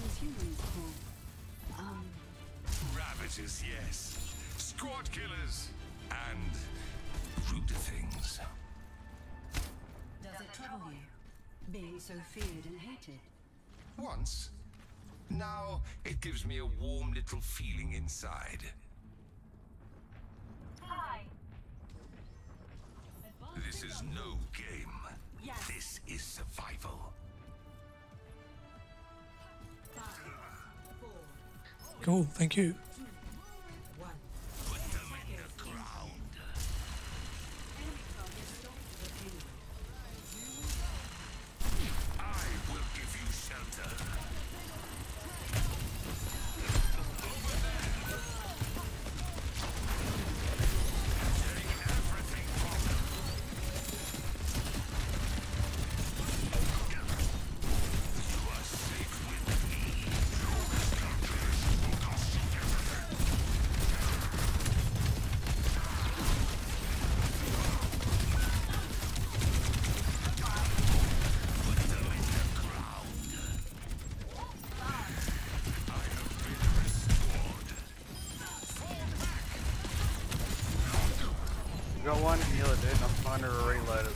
one's humans call. Ravagers, yes. Squad killers and ruder things. Does it trouble you, being so feared and hated? Once. Now it gives me a warm little feeling inside. Hi. This is no game. Yes. This is survival. 5, 4. Cool, thank you. Got one heal it, dude, and I'm trying to reload it.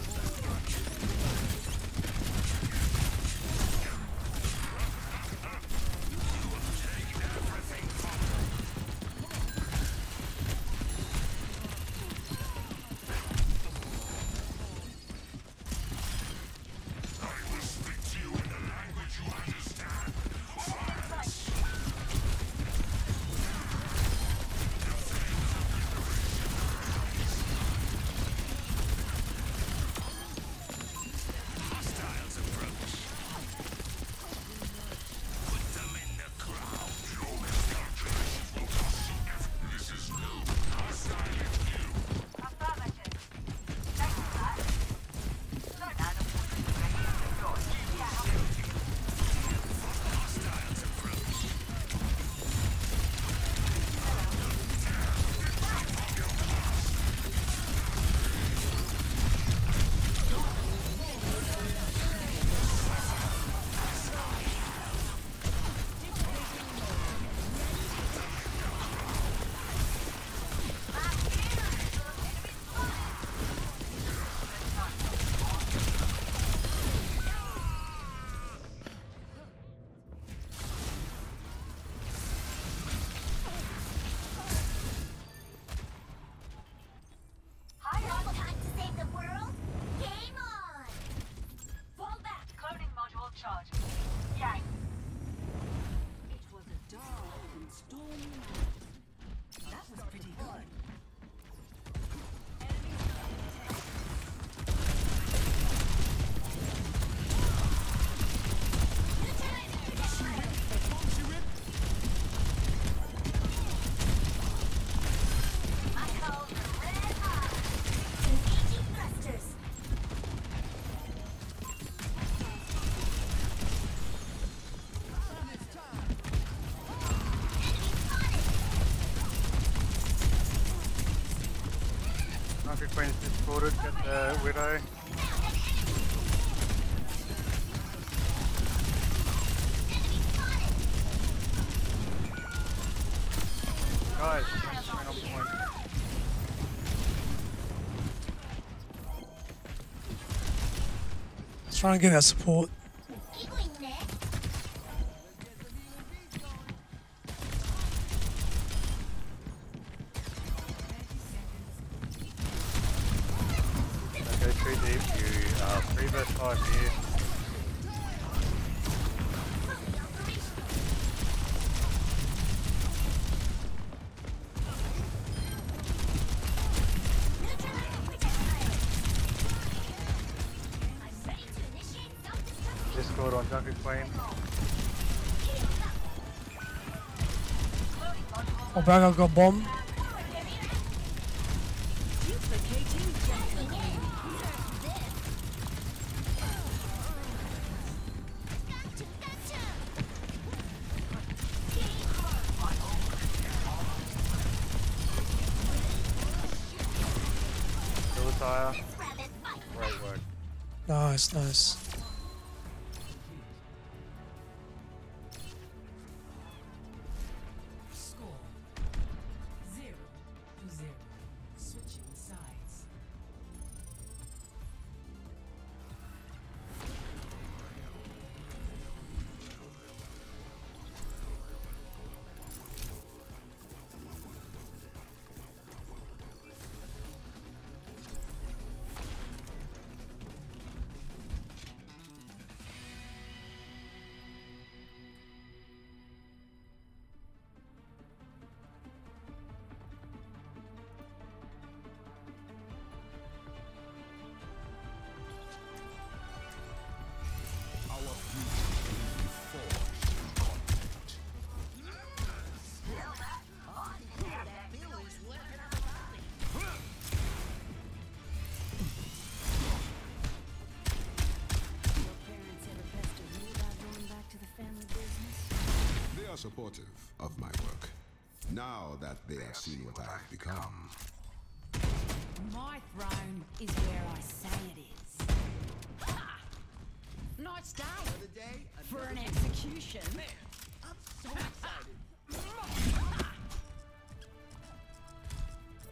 Junker Queen's discorded, get the widow. Guys, I'm coming off point. Let's try and get our support. Discord on Junker Queen. Oh, back I got bomb. Great work. Nice, nice. supportive of my work, now that they have seen what I have become. My throne is where I say it is. Ha! Nice day, another day for an execution. Man, I'm so excited.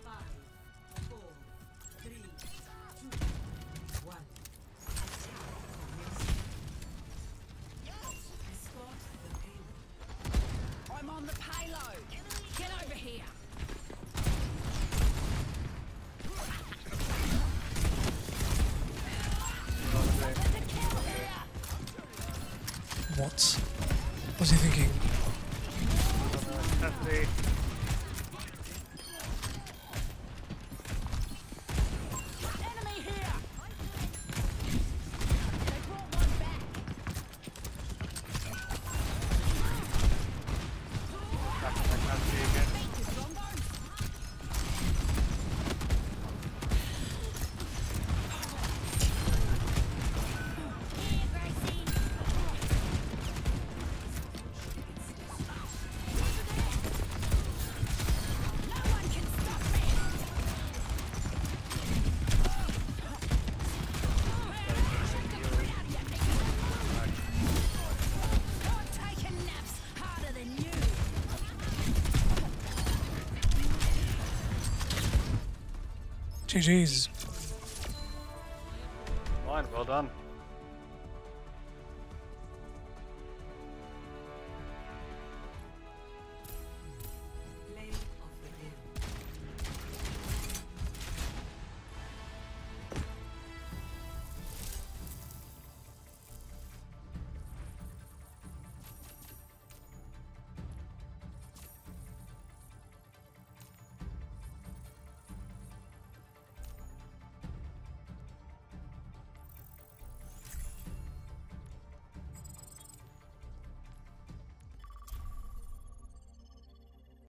5, 4, 3, 2, 1. I'm on the payload. Get over here. What? What's he thinking? Enemy here. They brought one back. I can't see again. GG's. Fine, well done.